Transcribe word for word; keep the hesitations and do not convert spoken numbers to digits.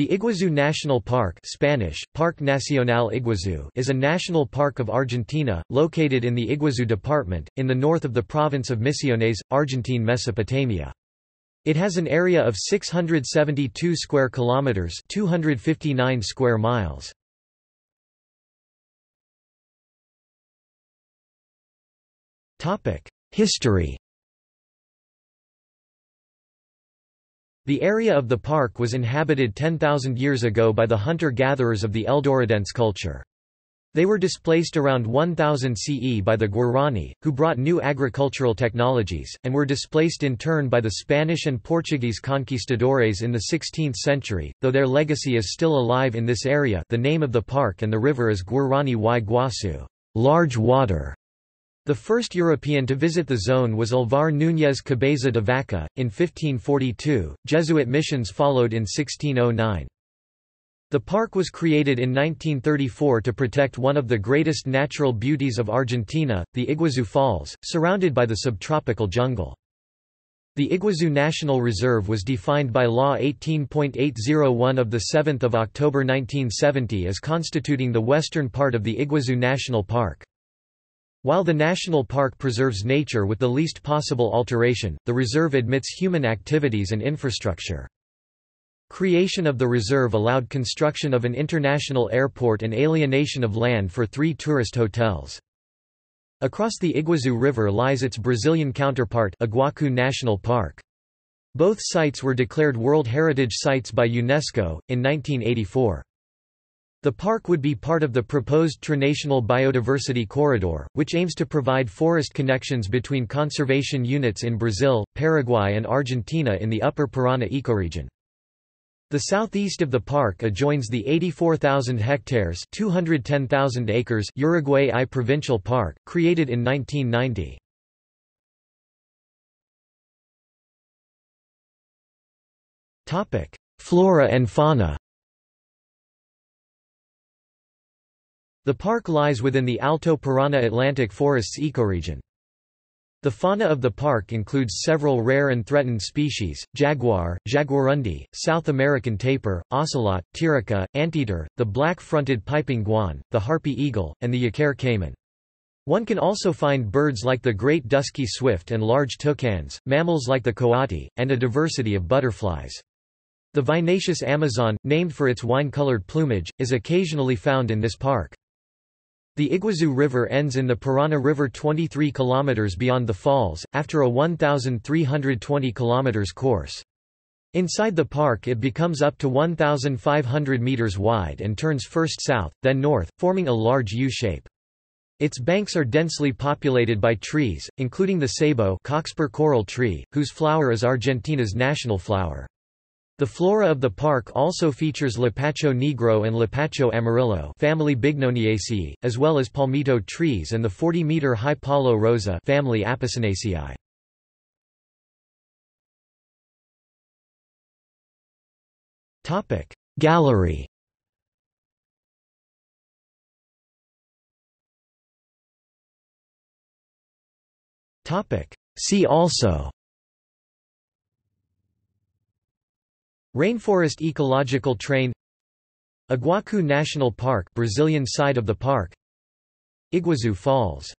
The Iguaçu National Park (Spanish: Parque Nacional Iguazú) is a national park of Argentina, located in the Iguazu Department, in the north of the province of Misiones, Argentine Mesopotamia. It has an area of six hundred seventy-two square kilometers (two hundred fifty-nine square miles). Topic: History. The area of the park was inhabited ten thousand years ago by the hunter-gatherers of the Eldoradense culture. They were displaced around one thousand C E by the Guarani, who brought new agricultural technologies, and were displaced in turn by the Spanish and Portuguese conquistadores in the sixteenth century, though their legacy is still alive in this area. The name of the park and the river is Guarani y Guaçu, large water. The first European to visit the zone was Alvar Núñez Cabeza de Vaca, in fifteen forty-two, Jesuit missions followed in sixteen oh nine. The park was created in nineteen thirty-four to protect one of the greatest natural beauties of Argentina, the Iguazu Falls, surrounded by the subtropical jungle. The Iguazu National Reserve was defined by Law eighteen point eight oh one of the seventh of October nineteen seventy as constituting the western part of the Iguazu National Park. While the national park preserves nature with the least possible alteration, the reserve admits human activities and infrastructure. Creation of the reserve allowed construction of an international airport and alienation of land for three tourist hotels. Across the Iguazu River lies its Brazilian counterpart, Iguaçu National Park. Both sites were declared World Heritage Sites by UNESCO, in nineteen eighty-four. The park would be part of the proposed Trinational Biodiversity Corridor, which aims to provide forest connections between conservation units in Brazil, Paraguay and Argentina in the Upper Parana ecoregion. The southeast of the park adjoins the eighty-four thousand hectares (two hundred ten thousand acres) Uruguay I Provincial Park, created in nineteen ninety. Flora and fauna. The park lies within the Alto Parana Atlantic Forests ecoregion. The fauna of the park includes several rare and threatened species: jaguar, jaguarundi, South American tapir, ocelot, tirica, anteater, the black-fronted piping guan, the harpy eagle, and the yacare caiman. One can also find birds like the great dusky swift and large toucans, mammals like the coati, and a diversity of butterflies. The vinaceous amazon, named for its wine-colored plumage, is occasionally found in this park. The Iguazu River ends in the Parana River twenty-three kilometers beyond the falls, after a one thousand three hundred twenty kilometers course. Inside the park it becomes up to one thousand five hundred meters wide and turns first south, then north, forming a large U-shape. Its banks are densely populated by trees, including the Sabo Coxpur coral tree, whose flower is Argentina's national flower. The flora of the park also features lapacho negro and lapacho amarillo family Bignoniaceae, as well as palmito trees and the forty-meter high palo rosa family Apocynaceae. Topic: Gallery. Topic: See also. Rainforest Ecological Train, Iguaçu National Park, Brazilian side of the park, Iguazu Falls.